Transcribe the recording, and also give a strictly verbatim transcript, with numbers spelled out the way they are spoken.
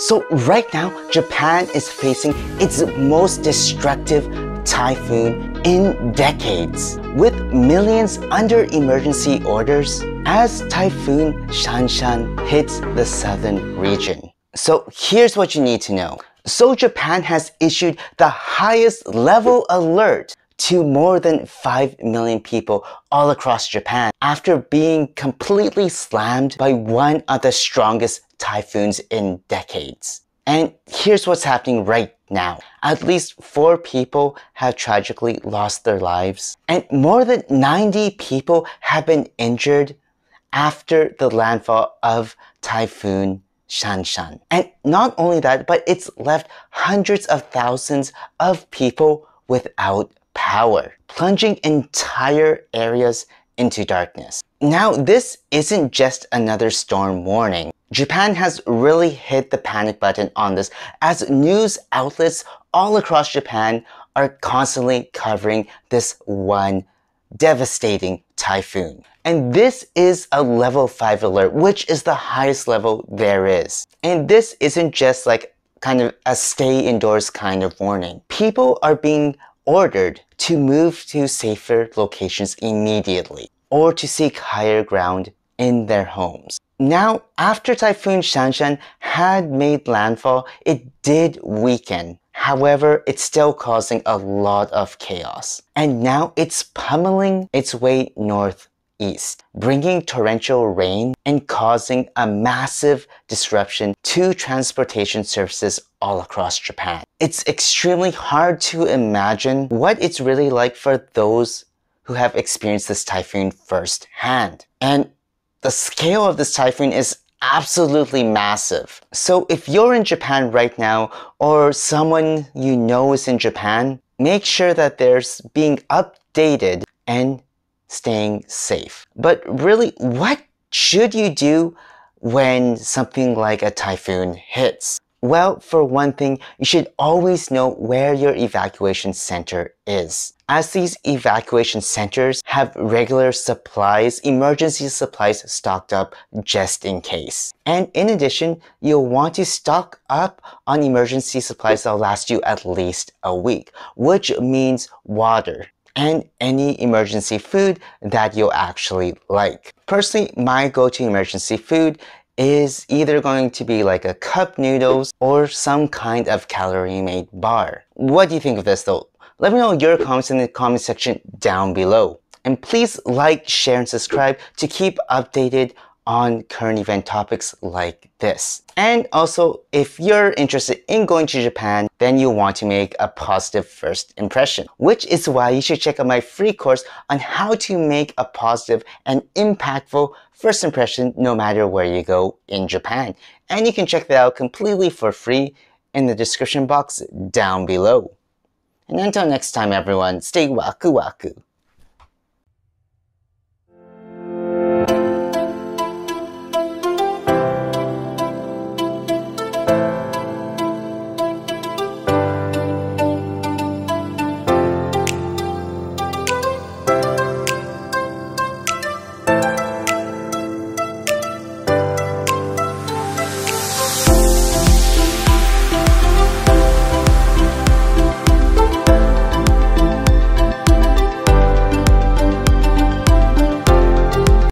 So right now, Japan is facing its most destructive typhoon in decades, with millions under emergency orders as Typhoon Shanshan hits the southern region. So here's what you need to know. So Japan has issued the highest level alert to more than five million people all across Japan after being completely slammed by one of the strongest typhoons in decades. And here's what's happening right now. At least four people have tragically lost their lives, and more than ninety people have been injured after the landfall of Typhoon Shanshan. And not only that, but it's left hundreds of thousands of people without power, plunging entire areas into darkness. Now, this isn't just another storm warning. Japan has really hit the panic button on this, as news outlets all across Japan are constantly covering this one devastating typhoon. And this is a level five alert, which is the highest level there is. And this isn't just like kind of a stay indoors kind of warning. People are being ordered to move to safer locations immediately or to seek higher ground in their homes. Now, after Typhoon Shanshan had made landfall, it did weaken. However, it's still causing a lot of chaos. And now it's pummeling its way north east, bringing torrential rain and causing a massive disruption to transportation services all across Japan. It's extremely hard to imagine what it's really like for those who have experienced this typhoon firsthand. And the scale of this typhoon is absolutely massive. So if you're in Japan right now, or someone you know is in Japan, make sure that they're being updated and staying safe. But really, what should you do when something like a typhoon hits? Well, for one thing, you should always know where your evacuation center is, as these evacuation centers have regular supplies, emergency supplies stocked up just in case. And in addition, you'll want to stock up on emergency supplies that'll last you at least a week, which means water and any emergency food that you'll actually like. Personally, my go-to emergency food is either going to be like a cup noodles or some kind of calorie-made bar. What do you think of this though? Let me know your comments in the comment section down below. And please like, share, and subscribe to keep updated on current event topics like this. And also, if you're interested in going to Japan, then you want to make a positive first impression, which is why you should check out my free course on how to make a positive and impactful first impression no matter where you go in Japan. And you can check that out completely for free in the description box down below. And until next time, everyone, stay waku waku.